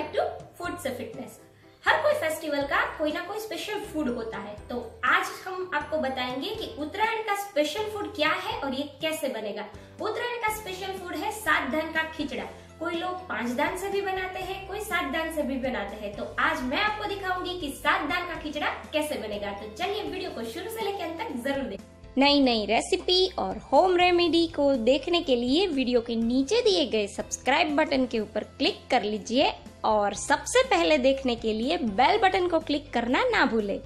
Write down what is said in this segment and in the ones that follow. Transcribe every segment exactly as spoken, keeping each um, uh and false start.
Back to food से fitness. हर कोई फेस्टिवल का कोई ना कोई स्पेशल फूड होता है, तो आज हम आपको बताएंगे कि उत्तरायण का स्पेशल फूड क्या है और ये कैसे बनेगा। उत्तरायण का स्पेशल फूड है सात धान का खिचड़ा। कोई लोग पांच दान से भी बनाते हैं, कोई सात दान से भी बनाते हैं, तो आज मैं आपको दिखाऊंगी कि सात दान का खिचड़ा कैसे बनेगा। तो चलिए वीडियो को शुरू से लेकर अंत तक जरूर देखें। नई नई रेसिपी और होम रेमेडी को देखने के लिए वीडियो के नीचे दिए गए सब्सक्राइब बटन के ऊपर क्लिक कर लीजिए और सबसे पहले देखने के लिए बेल बटन को क्लिक करना ना भूले।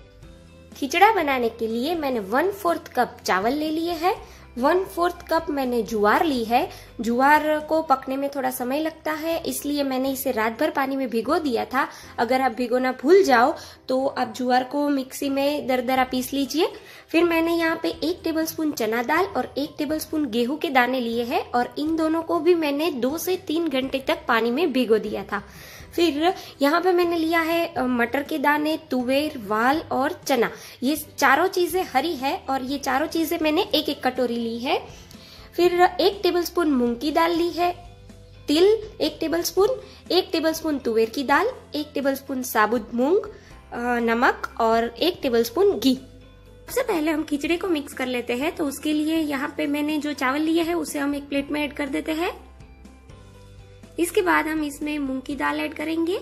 खिचड़ा बनाने के लिए मैंने वन फोर्थ कप चावल ले लिए है, वन फोर्थ कप मैंने जुआर ली है। जुआर को पकने में थोड़ा समय लगता है, इसलिए मैंने इसे रात भर पानी में भिगो दिया था। अगर आप भिगोना भूल जाओ तो आप जुआर को मिक्सी में दरदरा पीस लीजिए। फिर मैंने यहाँ पे एक टेबलस्पून चना दाल और एक टेबलस्पून गेहूं के दाने लिए हैं और इन दोनों को भी मैंने दो से तीन घंटे तक पानी में भिगो दिया था। फिर यहाँ पे मैंने लिया है मटर के दाने, तुवेर, वाल और चना। ये चारों चीजें हरी है और ये चारों चीजें मैंने एक एक कटोरी ली है। फिर एक टेबलस्पून मूंग की दाल ली है, तिल एक टेबलस्पून, एक टेबलस्पून तुवेर की दाल, एक टेबलस्पून साबुत मूंग, नमक और एक टेबलस्पून घी। सबसे पहले हम खिचड़े को मिक्स कर लेते हैं, तो उसके लिए यहाँ पे मैंने जो चावल लिए है उसे हम एक प्लेट में ऐड कर देते हैं। इसके बाद हम इसमें मूंग की दाल ऐड करेंगे।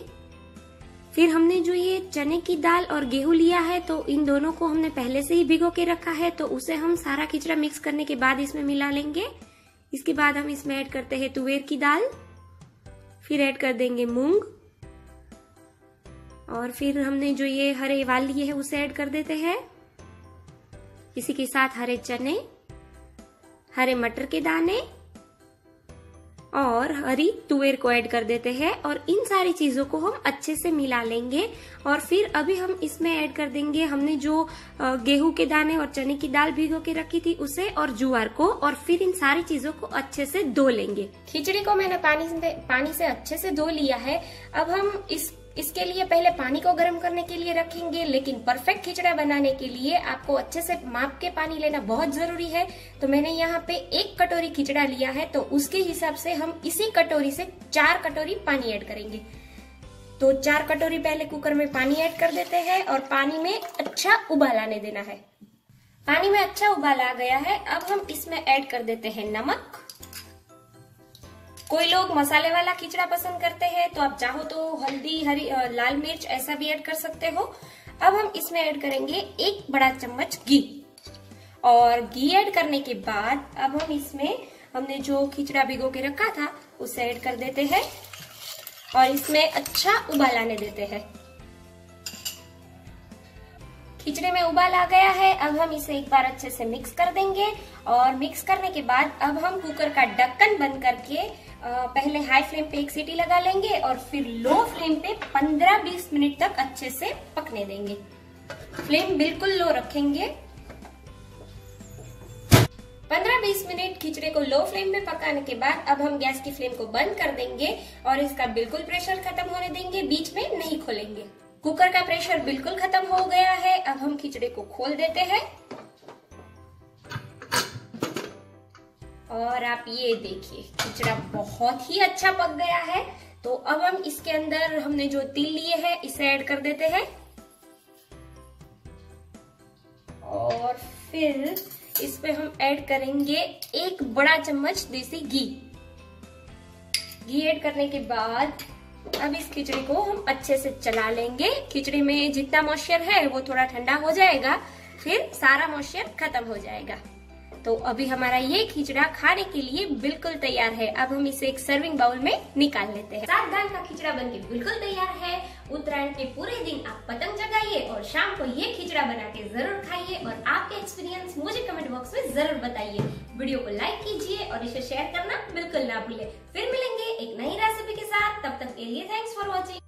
फिर हमने जो ये चने की दाल और गेहूं लिया है तो इन दोनों को हमने पहले से ही भिगो के रखा है, तो उसे हम सारा खिचड़ा मिक्स करने के बाद इसमें मिला लेंगे। इसके बाद हम इसमें ऐड करते हैं तुवेर की दाल, फिर ऐड कर देंगे मूंग और फिर हमने जो ये हरे वाल लिए है उसे ऐड कर देते हैं। इसी के साथ हरे चने, हरे मटर के दाने और हरी तुवेर को ऐड कर देते हैं और इन सारी चीजों को हम अच्छे से मिला लेंगे। और फिर अभी हम इसमें ऐड कर देंगे हमने जो गेहूं के दाने और चने की दाल भिगो के रखी थी उसे और जुआर को, और फिर इन सारी चीजों को अच्छे से धो लेंगे। खिचड़ी को मैंने पानी से पानी से अच्छे से धो लिया है। अब हम इस इसके लिए पहले पानी को गर्म करने के लिए रखेंगे, लेकिन परफेक्ट खिचड़ा बनाने के लिए आपको अच्छे से माप के पानी लेना बहुत जरूरी है। तो मैंने यहाँ पे एक कटोरी खिचड़ा लिया है, तो उसके हिसाब से हम इसी कटोरी से चार कटोरी पानी ऐड करेंगे। तो चार कटोरी पहले कुकर में पानी ऐड कर देते हैं और पानी में अच्छा उबाल आने देना है। पानी में अच्छा उबाल आ गया है, अब हम इसमें ऐड कर देते हैं नमक। कोई लोग मसाले वाला खिचड़ा पसंद करते हैं, तो आप चाहो तो हल्दी, हरी लाल मिर्च ऐसा भी ऐड कर सकते हो। अब हम इसमें ऐड करेंगे एक बड़ा चम्मच घी, और घी ऐड करने के बाद अब हम इसमें हमने जो खिचड़ा भिगो के रखा था उसे ऐड कर देते हैं और इसमें अच्छा उबाल आने देते हैं। खिचड़े में उबाल आ गया है, अब हम इसे एक बार अच्छे से मिक्स कर देंगे। और मिक्स करने के बाद अब हम कुकर का ढक्कन बंद करके पहले हाई फ्लेम पे एक सीटी लगा लेंगे और फिर लो फ्लेम पे पंद्रह बीस मिनट तक अच्छे से पकने देंगे। फ्लेम बिल्कुल लो रखेंगे। पंद्रह बीस मिनट खिचड़े को लो फ्लेम पे पकाने के बाद अब हम गैस की फ्लेम को बंद कर देंगे और इसका बिल्कुल प्रेशर खत्म होने देंगे, बीच में नहीं खोलेंगे। कुकर का प्रेशर बिल्कुल खत्म हो गया है, अब हम खिचड़े को खोल देते हैं और आप ये देखिए खिचड़ा बहुत ही अच्छा पक गया है। तो अब हम इसके अंदर हमने जो तिल लिए हैं इसे ऐड कर देते हैं और फिर इस पे हम ऐड करेंगे एक बड़ा चम्मच देसी घी। घी ऐड करने के बाद अब इस खिचड़ी को हम अच्छे से चला लेंगे। खिचड़ी में जितना मॉइस्चर है वो थोड़ा ठंडा हो जाएगा, फिर सारा मॉइस्चर खत्म हो जाएगा। तो अभी हमारा ये खिचड़ा खाने के लिए बिल्कुल तैयार है। अब हम इसे एक सर्विंग बाउल में निकाल लेते हैं। सात दाल का खिचड़ा बनके बिल्कुल तैयार है। उत्तरायण के पूरे दिन आप पतंग जगाइए और शाम को ये खिचड़ा बना के जरूर खाइए और आपके एक्सपीरियंस मुझे कमेंट बॉक्स में जरूर बताइए। वीडियो को लाइक कीजिए और इसे शेयर करना बिल्कुल ना भूले। फिर मिलेंगे एक नई रेसिपी के साथ, तब तक के लिए थैंक्स फॉर वॉचिंग।